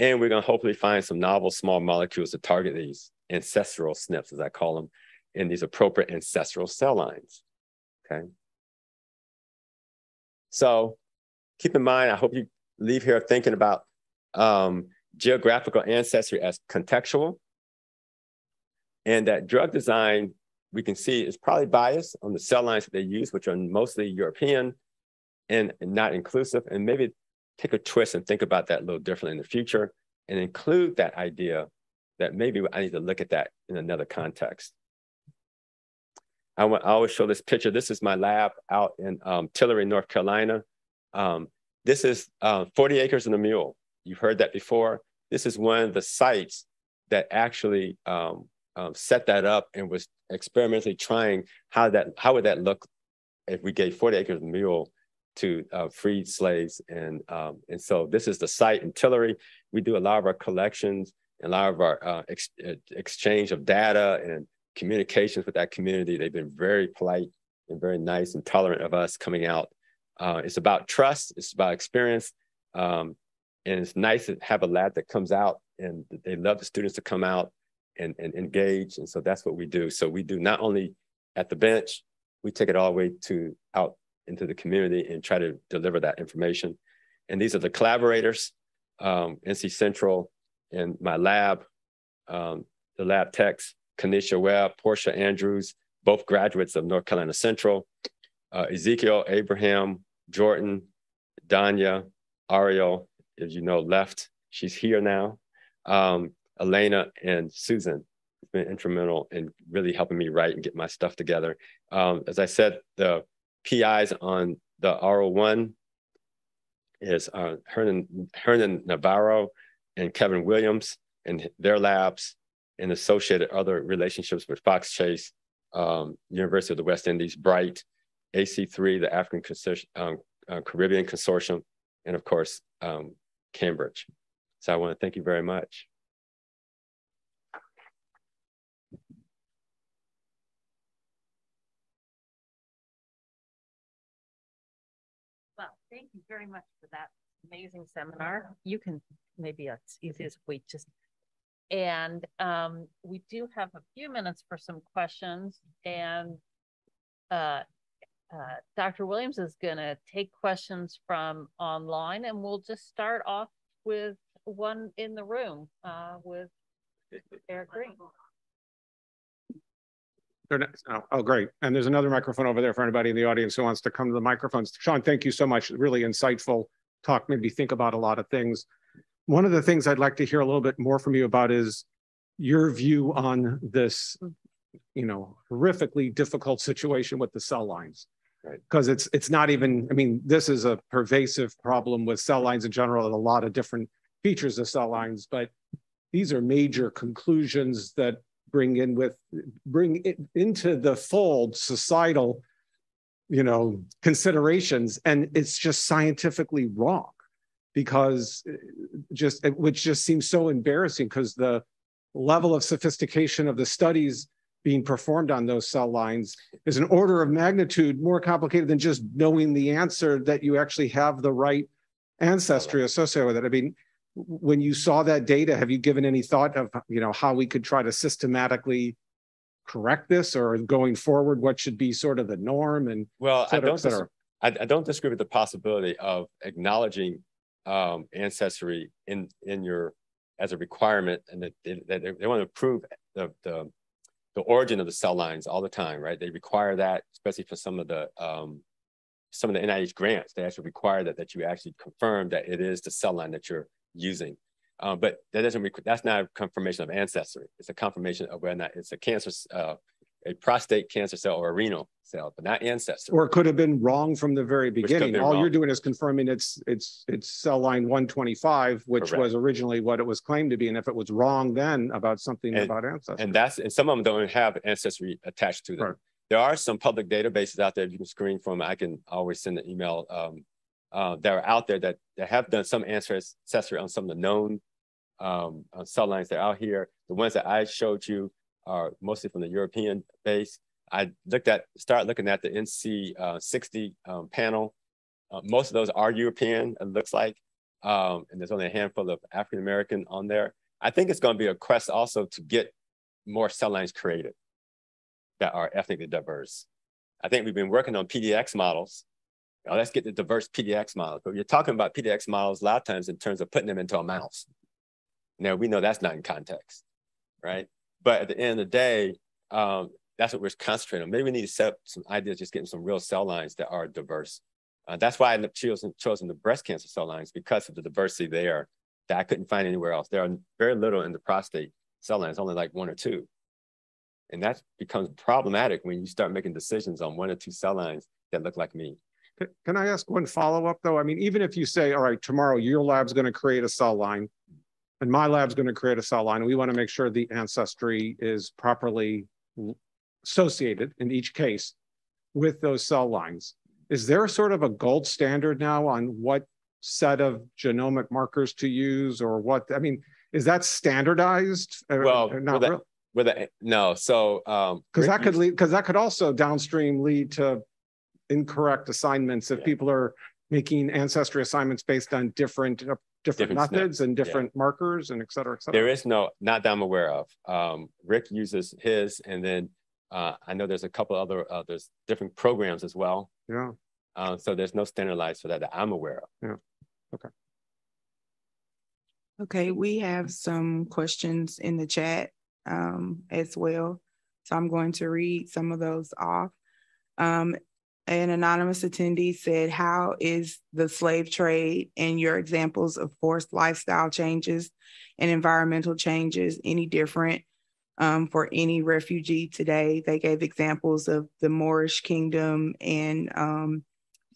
And we're going to hopefully find some novel small molecules to target these ancestral S N Ps, as I call them, in these appropriate ancestral cell lines, okay? So keep in mind, I hope you leave here thinking about um, geographical ancestry as contextual, and that drug design, we can see, is probably biased on the cell lines that they use, which are mostly European and not inclusive. And maybe take a twist and think about that a little differently in the future, and include that idea that maybe I need to look at that in another context. I, want, I always show this picture. This is my lab out in um, Tillery, North Carolina. Um, this is uh, forty acres and a mule. You've heard that before. This is one of the sites that actually um, um, set that up and was experimentally trying how that how would that look if we gave forty acres and a mule to uh, freed slaves. And, um, and so this is the site in Tillery. We do a lot of our collections and a lot of our uh, ex exchange of data and communications with that community. They've been very polite and very nice and tolerant of us coming out. Uh, it's about trust, it's about experience, um, and it's nice to have a lab that comes out, and they love the students to come out and, and engage, and so that's what we do. So we do not only at the bench, we take it all the way to out into the community and try to deliver that information. And these are the collaborators, um, N C Central and my lab, um, the lab techs, Kanisha Webb, Portia Andrews, both graduates of North Carolina Central, uh, Ezekiel, Abraham, Jordan, Danya, Ariel, as you know, left. She's here now. Um, Elena and Susan have been instrumental in really helping me write and get my stuff together. Um, as I said, the P Is on the R O one is uh, Hernán, Hernán Navarro and Kevin Williams and their labs, and associated other relationships with Fox Chase, um, University of the West Indies, Bright, A C three, the African Consor um, uh, Caribbean Consortium, and of course, um, Cambridge. So I wanna thank you very much. Well, thank you very much for that amazing seminar. You can, maybe it's easiest if we just, and um, we do have a few minutes for some questions, and uh, uh, Doctor Williams is going to take questions from online, and we'll just start off with one in the room uh, with Eric Green. Oh, oh, great. And there's another microphone over there for anybody in the audience who wants to come to the microphones. Sean, thank you so much. Really insightful talk, made me think about a lot of things. One of the things I'd like to hear a little bit more from you about is your view on this, you know, horrifically difficult situation with the cell lines. because it's it's not even, I mean, this is a pervasive problem with cell lines in general and a lot of different features of cell lines, but these are major conclusions that bring in with, bring it into the fold societal, you know, considerations. And it's just scientifically wrong because just, which just seems so embarrassing because the level of sophistication of the studies being performed on those cell lines is an order of magnitude more complicated than just knowing the answer that you actually have the right ancestry associated with it. I mean, when you saw that data, have you given any thought of, you know, how we could try to systematically correct this, or going forward, what should be sort of the norm? And well, et cetera, I don't, et cetera. Dis- I don't disagree with the possibility of acknowledging um, ancestry in in your as a requirement, and that they, that they want to prove the, the the origin of the cell lines all the time, right? They require that, especially for some of the um, some of the N I H grants. They actually require that that you actually confirm that it is the cell line that you're using. Um, but that doesn't that's not a confirmation of ancestry. It's a confirmation of whether or not it's a cancer, uh, a prostate cancer cell or a renal cell, but not ancestry. Or it could have been wrong from the very beginning. All wrong. You're doing is confirming it's it's it's cell line one twenty-five, which Correct. was originally what it was claimed to be. And if it was wrong then about something and, about ancestry, and that's and some of them don't have ancestry attached to them. Right. There are some public databases out there you can screen from. I can always send an email. Um, Uh, that are out there that, that have done some ancestry on some of the known um, cell lines that are out here. The ones that I showed you are mostly from the European base. I looked at, start looking at the N C sixty um, panel. Uh, most of those are European, it looks like, um, and there's only a handful of African-American on there. I think it's gonna be a quest also to get more cell lines created that are ethnically diverse. I think we've been working on P D X models. Now, let's get the diverse P D X models. But you're talking about P D X models a lot of times in terms of putting them into a mouse. Now, we know that's not in context, right? But at the end of the day, um, that's what we're concentrating on. Maybe we need to set up some ideas, just getting some real cell lines that are diverse. Uh, that's why I ended up choosing, chosen the breast cancer cell lines, because of the diversity there that I couldn't find anywhere else. There are very little in the prostate cell lines, only like one or two. And that becomes problematic when you start making decisions on one or two cell lines that look like me. Can I ask one follow-up, though? I mean, even if you say, all right, tomorrow your lab's going to create a cell line and my lab's going to create a cell line, we want to make sure the ancestry is properly associated in each case with those cell lines. Is there sort of a gold standard now on what set of genomic markers to use, or what? I mean, is that standardized? Well, or not really? With a, no. So, because um, that could lead, because that could also downstream lead to incorrect assignments if yeah. people are making ancestry assignments based on different uh, different, different methods snip. and different yeah. markers and et cetera, et cetera. There is no, not that I'm aware of. Um, Rick uses his, and then uh, I know there's a couple other, uh, there's different programs as well. Yeah. Uh, so there's no standardized for that that I'm aware of. Yeah, okay. Okay, we have some questions in the chat um, as well. So I'm going to read some of those off. Um, An anonymous attendee said, how is the slave trade and your examples of forced lifestyle changes and environmental changes any different um, for any refugee today? They gave examples of the Moorish kingdom and um,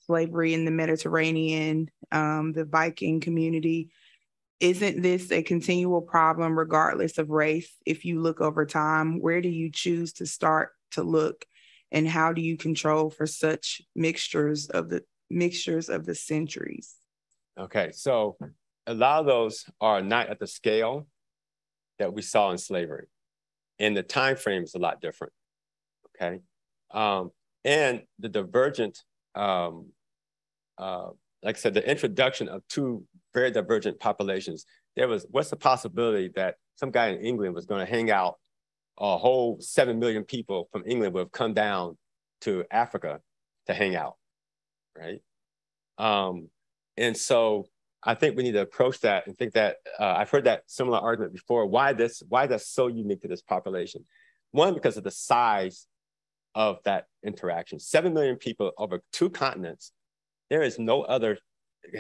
slavery in the Mediterranean, um, the Viking community. Isn't this a continual problem regardless of race? If you look over time, where do you choose to start to look? And how do you control for such mixtures of the mixtures of the centuries? Okay, so a lot of those are not at the scale that we saw in slavery, and the time frame is a lot different. Okay, um, and the divergent, um, uh, like I said, the introduction of two very divergent populations. There was what's the possibility that some guy in England was going to hang out? A whole seven million people from England would have come down to Africa to hang out, right? Um, and so I think we need to approach that and think that, uh, I've heard that similar argument before, why this, why that's so unique to this population. One, because of the size of that interaction. seven million people over two continents, there is no other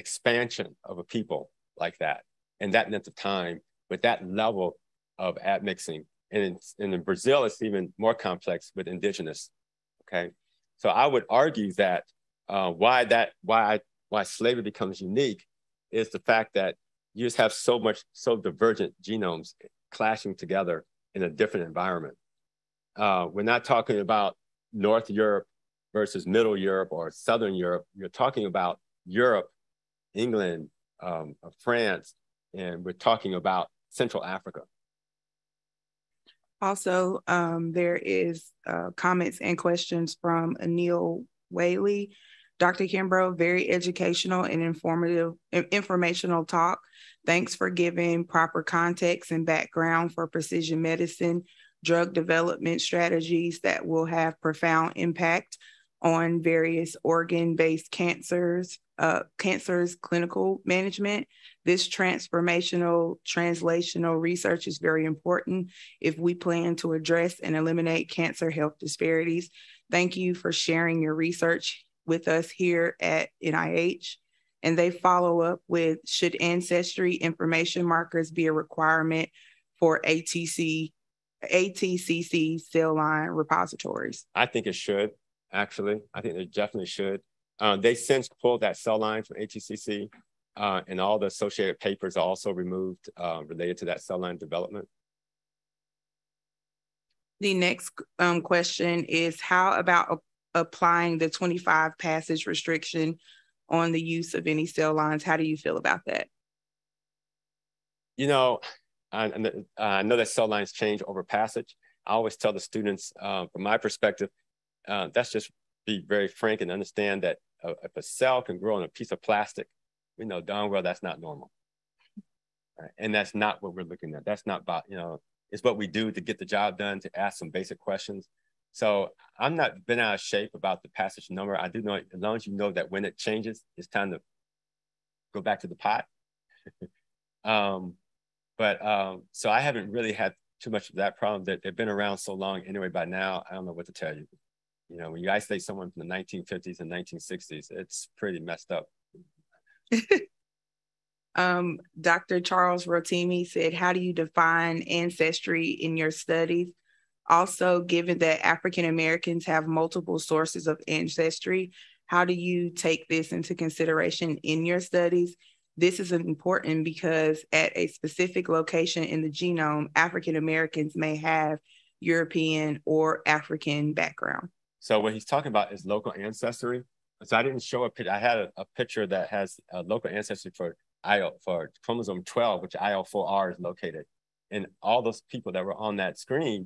expansion of a people like that in that length of time with that level of admixing. And in, and in Brazil, it's even more complex with indigenous, okay? So I would argue that uh, why that why why slavery becomes unique is the fact that you just have so much so divergent genomes clashing together in a different environment. Uh, we're not talking about North Europe versus Middle Europe or Southern Europe. You're talking about Europe, England, um, France, and we're talking about Central Africa. Also, um, there is uh, comments and questions from Anil Whaley. Doctor Kimbro, very educational and informative, informational talk. Thanks for giving proper context and background for precision medicine, drug development strategies that will have profound impact on various organ-based cancers, uh, cancers, clinical management. This transformational, translational research is very important if we plan to address and eliminate cancer health disparities. Thank you for sharing your research with us here at N I H. And they follow up with, should ancestry information markers be a requirement for A T C, A T C C cell line repositories? I think it should. Actually, I think they definitely should. Uh, they since pulled that cell line from A T C C, uh, and all the associated papers are also removed uh, related to that cell line development. The next um, question is, how about ap applying the twenty-five passage restriction on the use of any cell lines? How do you feel about that? You know, I, I know that cell lines change over passage. I always tell the students, uh, from my perspective, Uh, that's just be very frank and understand that uh, if a cell can grow on a piece of plastic, we know darn well that's not normal. Right? And that's not what we're looking at. That's not about, you know, it's what we do to get the job done, to ask some basic questions. So I'm not been out of shape about the passage number. I do know, as long as you know that when it changes, it's time to go back to the pot. um, but um, so I haven't really had too much of that problem. That they've been around so long anyway by now, I don't know what to tell you. You know, when you isolate someone from the nineteen fifties and nineteen sixties, it's pretty messed up. um, Doctor Charles Rotimi said, how do you define ancestry in your studies? Also, given that African Americans have multiple sources of ancestry, how do you take this into consideration in your studies? This is important because at a specific location in the genome, African Americans may have European or African background. So what he's talking about is local ancestry. So I didn't show a picture. I had a, a picture that has a local ancestry for I L for chromosome twelve, which I L four R is located. And all those people that were on that screen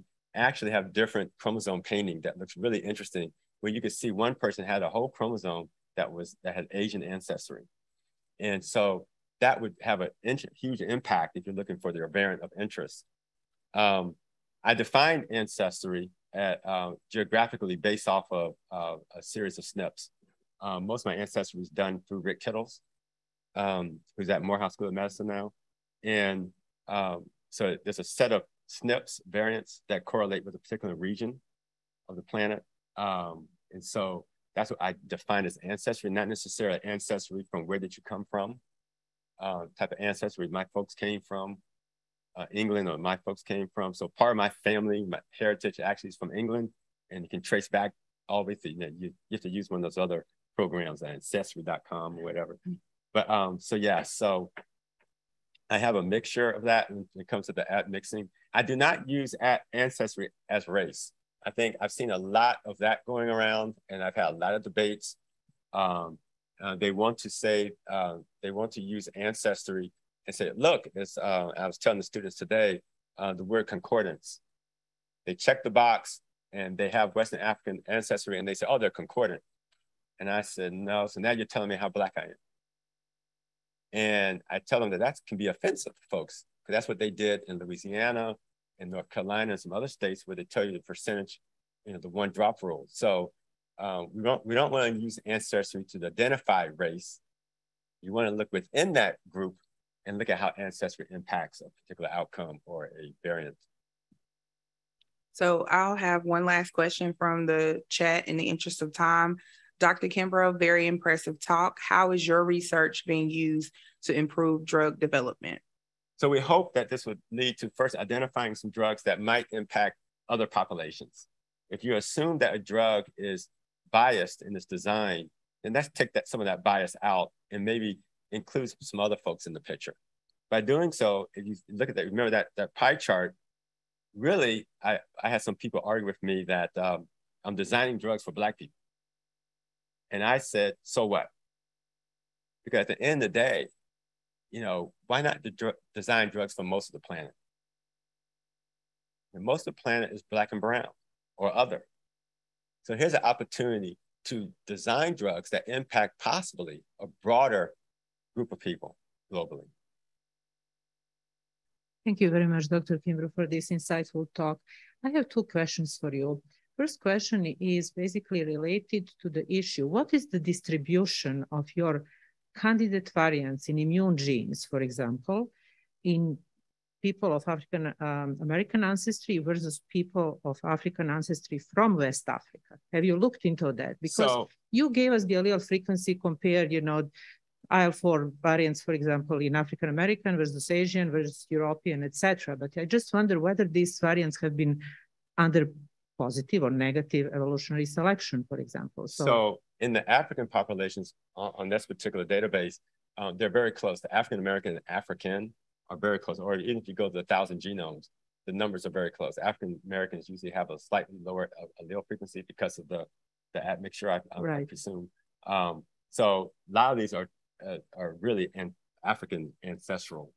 actually have different chromosome painting that looks really interesting, where you could see one person had a whole chromosome that was that had Asian ancestry. And so that would have a huge impact if you're looking for their variant of interest. Um, I defined ancestry At, uh, geographically based off of uh, a series of S N Ps. Um, most of my ancestry was done through Rick Kittles, um, who's at Morehouse School of Medicine now. And um, so there's a set of S N Ps, variants, that correlate with a particular region of the planet. Um, and so that's what I define as ancestry, not necessarily ancestry from where did you come from, uh, type of ancestry my folks came from. Uh, England, or my folks came from. So part of my family, my heritage actually is from England, and you can trace back all the way through. You know, you, you have to use one of those other programs, ancestry dot com or whatever. But um, so yeah, so I have a mixture of that when it comes to the at mixing. I do not use at ancestry as race. I think I've seen a lot of that going around, and I've had a lot of debates. Um, uh, they want to say uh, they want to use ancestry and said, look, it's, uh, I was telling the students today, uh, the word concordance. They check the box and they have Western African ancestry and they say, oh, they're concordant. And I said, no, so now you're telling me how Black I am. And I tell them that that can be offensive, folks, because that's what they did in Louisiana and North Carolina and some other states where they tell you the percentage, you know, the one drop rule. So uh, we don't, we don't want to use ancestry to identify race. You want to look within that group and look at how ancestry impacts a particular outcome or a variant. So I'll have one last question from the chat in the interest of time. Doctor Kimbro, very impressive talk. How is your research being used to improve drug development? So we hope that this would lead to first identifying some drugs that might impact other populations. If you assume that a drug is biased in its design, then let's take that, some of that bias out and maybe include some other folks in the picture. By doing so, if you look at that, remember that, that pie chart, really, I, I had some people argue with me that um, I'm designing drugs for Black people. And I said, so what? Because at the end of the day, you know, why not de- design drugs for most of the planet? And most of the planet is Black and brown or other. So here's an opportunity to design drugs that impact possibly a broader group of people globally. Thank you very much, Doctor Kimbro, for this insightful talk. I have two questions for you. First question is basically related to the issue. What is the distribution of your candidate variants in immune genes, for example, in people of African um, American ancestry versus people of African ancestry from West Africa? Have you looked into that? Because so, you gave us the allele frequency compared, you know, I L four variants, for example, in African American versus Asian versus European, et cetera. But I just wonder whether these variants have been under positive or negative evolutionary selection, for example. So, so in the African populations on, on this particular database, um, they're very close. The African American and African are very close, or even if you go to a thousand genomes, the numbers are very close. African Americans usually have a slightly lower allele frequency because of the, the admixture, I, I, right. I presume. Um, so a lot of these are uh, are really an African ancestral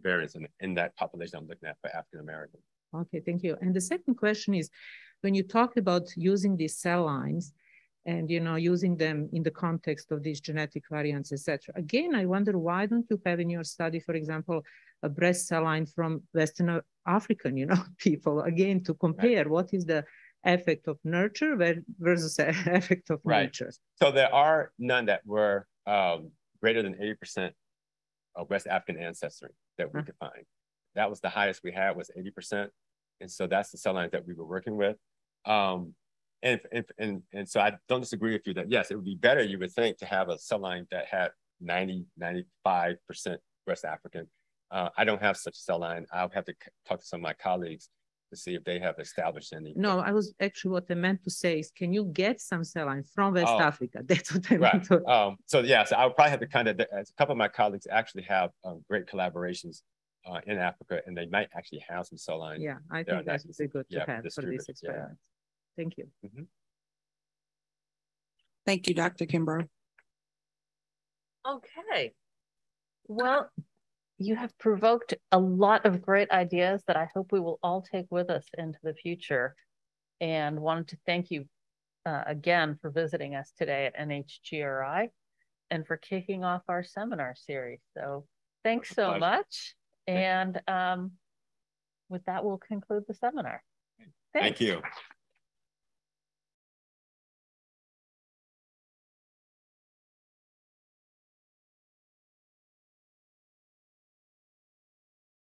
variants in, in that population I'm looking at for African Americans. Okay, thank you. And the second question is, when you talk about using these cell lines and, you know, using them in the context of these genetic variants, et cetera, again, I wonder why don't you have in your study, for example, a breast cell line from Western African, you know, people, again, to compare right. what is the effect of nurture versus the effect of right. nature. So there are none that were um, greater than eighty percent of West African ancestry that we huh. could find. That was the highest we had, was eighty percent. And so that's the cell lines that we were working with. Um, and, and, and, and so I don't disagree with you that, yes, it would be better, you would think, to have a cell line that had ninety, ninety-five percent West African. Uh, I don't have such a cell line. I'll have to talk to some of my colleagues to see if they have established any. No, I was actually, what I meant to say is, can you get some cell line from West oh, Africa? That's what I right. meant to. Um, so yeah, so I'll probably have to kind of, a couple of my colleagues actually have um, great collaborations Uh, in Africa, and they might actually have some cell lines. Yeah, I think that would be good to yeah, have for these experiments. Yeah. Thank you. Mm-hmm. Thank you, Doctor Kimbro. Okay. Well, you have provoked a lot of great ideas that I hope we will all take with us into the future, and wanted to thank you uh, again for visiting us today at N H G R I and for kicking off our seminar series. So thanks so pleasure. much. And um, with that, we'll conclude the seminar. Thanks. Thank you.